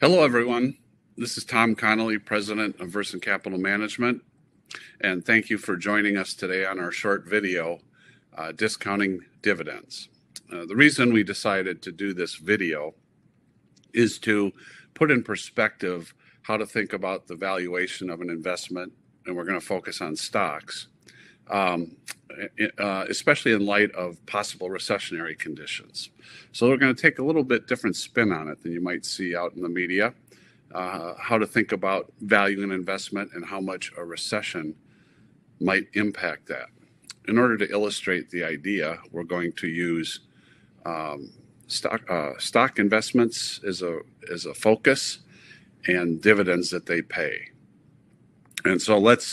Hello, everyone. This is Tom Connolly, President of Versant Capital Management, and thank you for joining us today on our short video, Discounting Dividends. The reason we decided to do this video is to put in perspective how to think about the valuation of an investment, and we're going to focus on stocks, especially in light of possible recessionary conditions. So we're going to take a little bit different spin on it than you might see out in the media, how to think about valuing an investment and how much a recession might impact that. In order to illustrate the idea, we're going to use stock investments as a focus and dividends that they pay. And so let's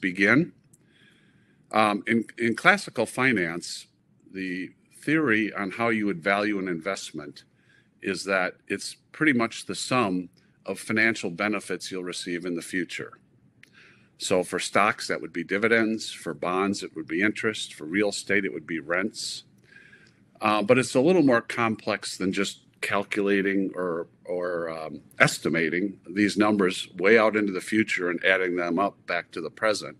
begin. In classical finance, the theory on how you would value an investment is that it's pretty much the sum of financial benefits you'll receive in the future. So for stocks, that would be dividends. For bonds, it would be interest. For real estate, it would be rents. But it's a little more complex than just calculating or estimating these numbers way out into the future and adding them up back to the present.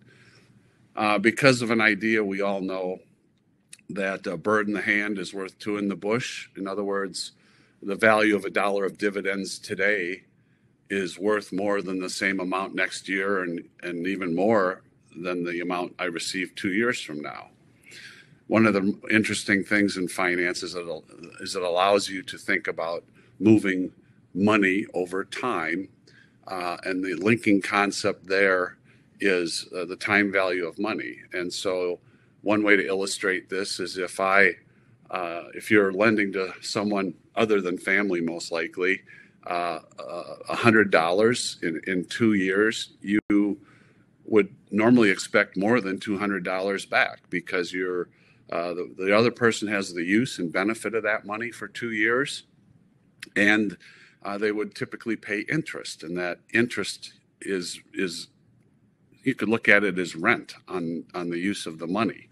Because of an idea, we all know that a bird in the hand is worth two in the bush. In other words, the value of $1 of dividends today is worth more than the same amount next year and even more than the amount I receive 2 years from now. One of the interesting things in finance is it allows you to think about moving money over time, and the linking concept there is the time value of money. And so one way to illustrate this is if you're lending to someone other than family, most likely, $100 in 2 years, you would normally expect more than $200 back because the other person has the use and benefit of that money for 2 years, and they would typically pay interest, and that interest is you could look at it as rent on the use of the money.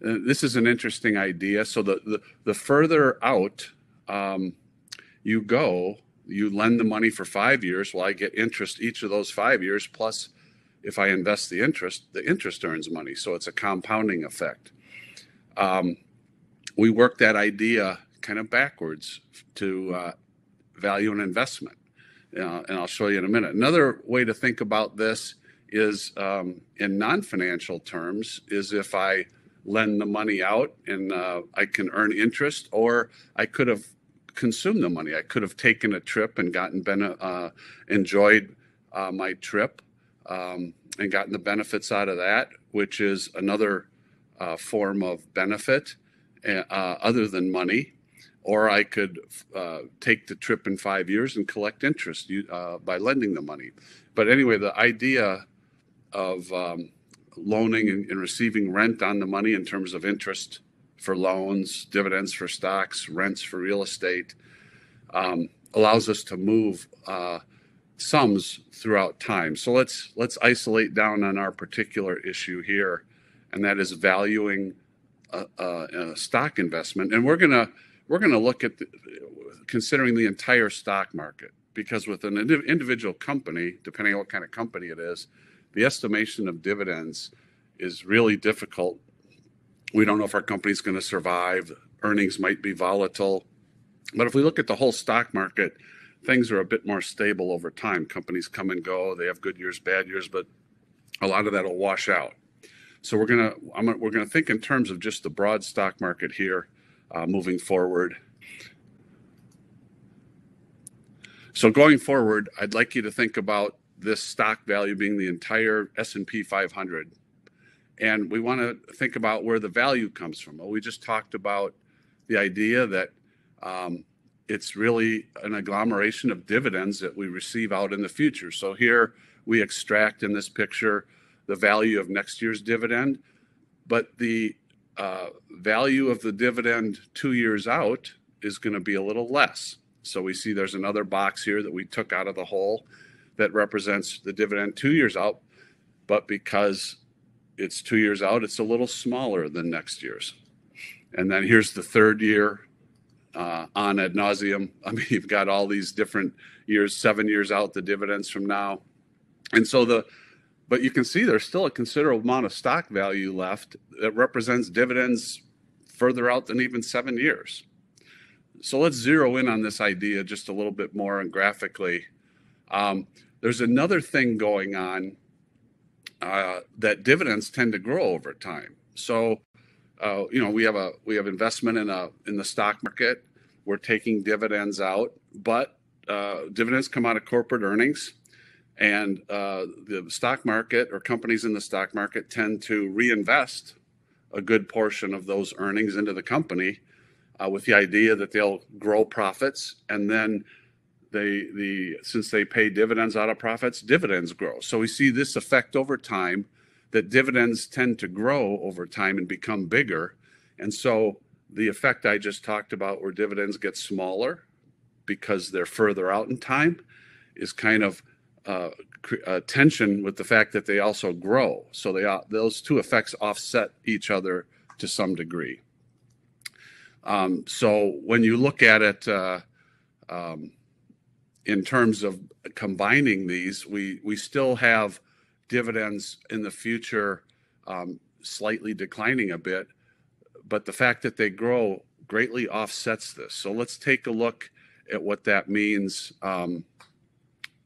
This is an interesting idea. So the further out you go, you lend the money for 5 years. Well, I get interest each of those 5 years. Plus, if I invest the interest earns money. So it's a compounding effect. We work that idea kind of backwards to value an investment. And I'll show you in a minute. Another way to think about this is in non-financial terms is if I lend the money out and I can earn interest, or I could have consumed the money. I could have taken a trip and enjoyed my trip and gotten the benefits out of that, which is another form of benefit other than money. Or I could take the trip in 5 years and collect interest by lending the money. But anyway, the idea of loaning and receiving rent on the money in terms of interest for loans, dividends for stocks, rents for real estate, allows us to move sums throughout time. So let's isolate down on our particular issue here, and that is valuing a stock investment. And we're going to look at considering the entire stock market, because with an individual company, depending on what kind of company it is, the estimation of dividends is really difficult. We don't know if our company's going to survive. Earnings might be volatile. But if we look at the whole stock market, things are a bit more stable over time. Companies come and go. They have good years, bad years, but a lot of that will wash out. So we're going to think in terms of just the broad stock market here moving forward. So going forward, I'd like you to think about this stock value being the entire S&P 500. And we want to think about where the value comes from. Well, we just talked about the idea that it's really an agglomeration of dividends that we receive out in the future. So here we extract in this picture the value of next year's dividend, but the value of the dividend 2 years out is going to be a little less. So we see there's another box here that we took out of the hole that represents the dividend 2 years out, but because it's 2 years out, it's a little smaller than next year's. And then here's the third year on ad nauseum. I mean, you've got all these different years, 7 years out, the dividends from now. And so but you can see there's still a considerable amount of stock value left that represents dividends further out than even 7 years. So let's zero in on this idea just a little bit more, and graphically, there's another thing going on, that dividends tend to grow over time. So, we have investment in the stock market. We're taking dividends out, but dividends come out of corporate earnings, and the stock market, or companies in the stock market, tend to reinvest a good portion of those earnings into the company, with the idea that they'll grow profits, and then since they pay dividends out of profits, dividends grow. So we see this effect over time, that dividends tend to grow over time and become bigger. And so the effect I just talked about, where dividends get smaller because they're further out in time, is kind of a tension with the fact that they also grow. So those two effects offset each other to some degree. So when you look at it in terms of combining these, we still have dividends in the future slightly declining a bit, but the fact that they grow greatly offsets this. So let's take a look at what that means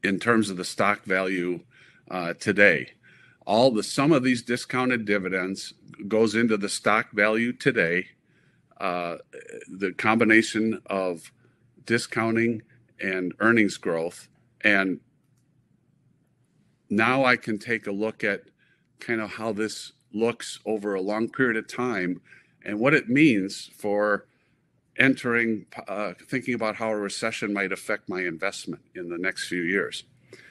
in terms of the stock value today. The sum of these discounted dividends goes into the stock value today. The combination of discounting and earnings growth. And now I can take a look at kind of how this looks over a long period of time, and what it means for thinking about how a recession might affect my investment in the next few years.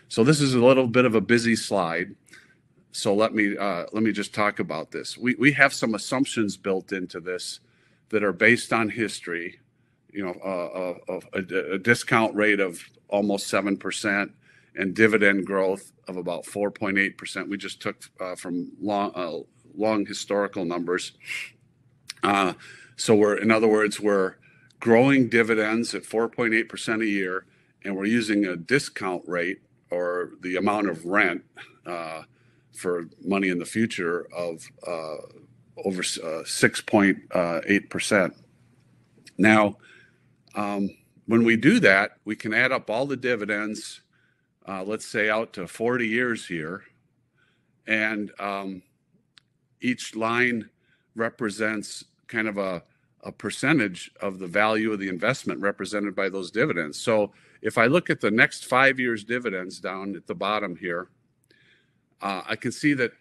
So this is a little bit of a busy slide. So let me just talk about this. We have some assumptions built into this that are based on history. A discount rate of almost 7% and dividend growth of about 4.8%. We just took from long historical numbers. So in other words, we're growing dividends at 4.8% a year, and we're using a discount rate, or the amount of rent for money in the future, of over 6.8%. Now, when we do that, we can add up all the dividends, let's say out to 40 years here, and each line represents kind of a percentage of the value of the investment represented by those dividends. So if I look at the next 5 years' dividends down at the bottom here, I can see that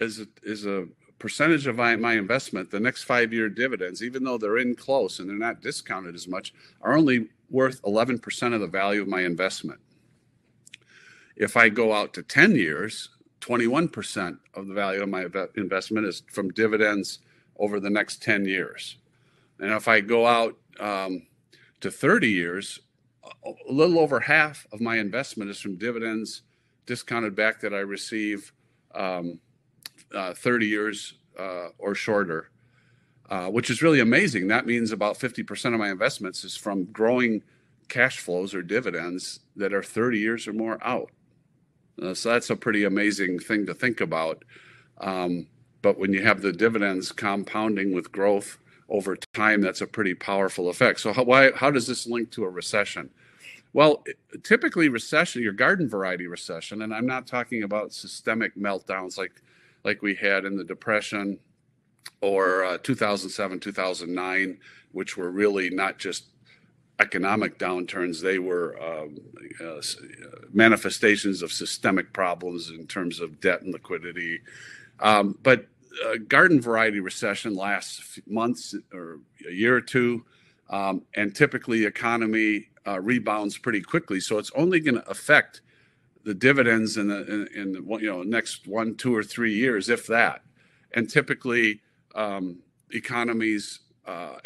as a percentage of my investment, the next 5 year dividends, even though they're in close and they're not discounted as much, are only worth 11% of the value of my investment. If I go out to 10 years, 21% of the value of my investment is from dividends over the next 10 years. And if I go out to 30 years, a little over half of my investment is from dividends discounted back that I receive 30 years or shorter, which is really amazing. That means about 50% of my investments is from growing cash flows or dividends that are 30 years or more out. So that's a pretty amazing thing to think about. But when you have the dividends compounding with growth over time, that's a pretty powerful effect. So how does this link to a recession? Well, typically recession, your garden variety recession, and I'm not talking about systemic meltdowns like we had in the Depression, or 2007, 2009, which were really not just economic downturns. They were manifestations of systemic problems in terms of debt and liquidity. But a garden variety recession lasts months or a year or two, and typically the economy rebounds pretty quickly. So it's only going to affect the dividends in the next 1, 2, or 3 years, if that. And typically economies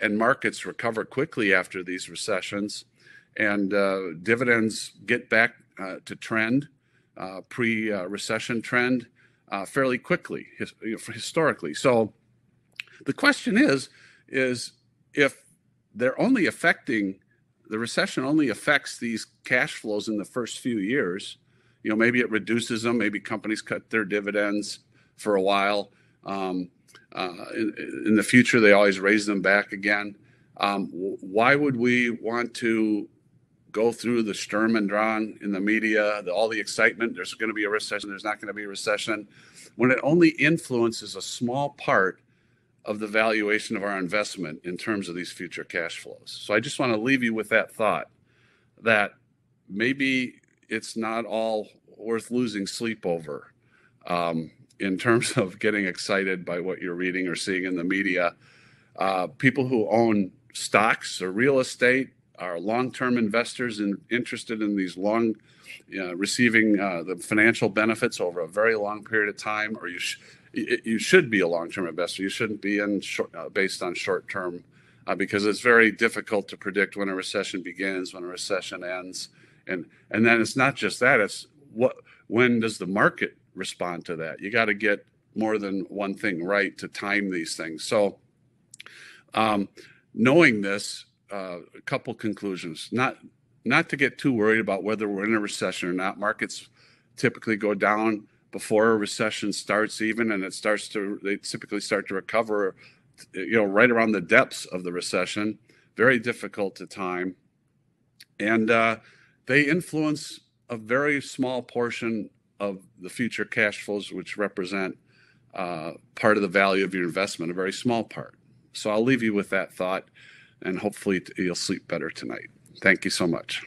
and markets recover quickly after these recessions, and dividends get back to trend, pre-recession trend, fairly quickly historically. So the question is if they're only affecting, the recession only affects these cash flows in the first few years. You know, maybe it reduces them, maybe companies cut their dividends for a while. In the future, they always raise them back again. Why would we want to go through the Sturm und Drang in the media, all the excitement, there's going to be a recession, there's not going to be a recession, when it only influences a small part of the valuation of our investment in terms of these future cash flows? So I just want to leave you with that thought, that maybe it's not all worth losing sleep over in terms of getting excited by what you're reading or seeing in the media. People who own stocks or real estate are long-term investors and interested in these long, receiving the financial benefits over a very long period of time. Or you should be a long-term investor. You shouldn't be in based on short-term because it's very difficult to predict when a recession begins, when a recession ends, and then it's not just that. It's when does the market respond to that? You got to get more than one thing right to time these things. So, knowing this. A couple conclusions, not to get too worried about whether we're in a recession or not. Markets typically go down before a recession starts even, and they typically start to recover, right around the depths of the recession. Very difficult to time. And they influence a very small portion of the future cash flows, which represent part of the value of your investment, a very small part. So I'll leave you with that thought. And hopefully you'll sleep better tonight. Thank you so much.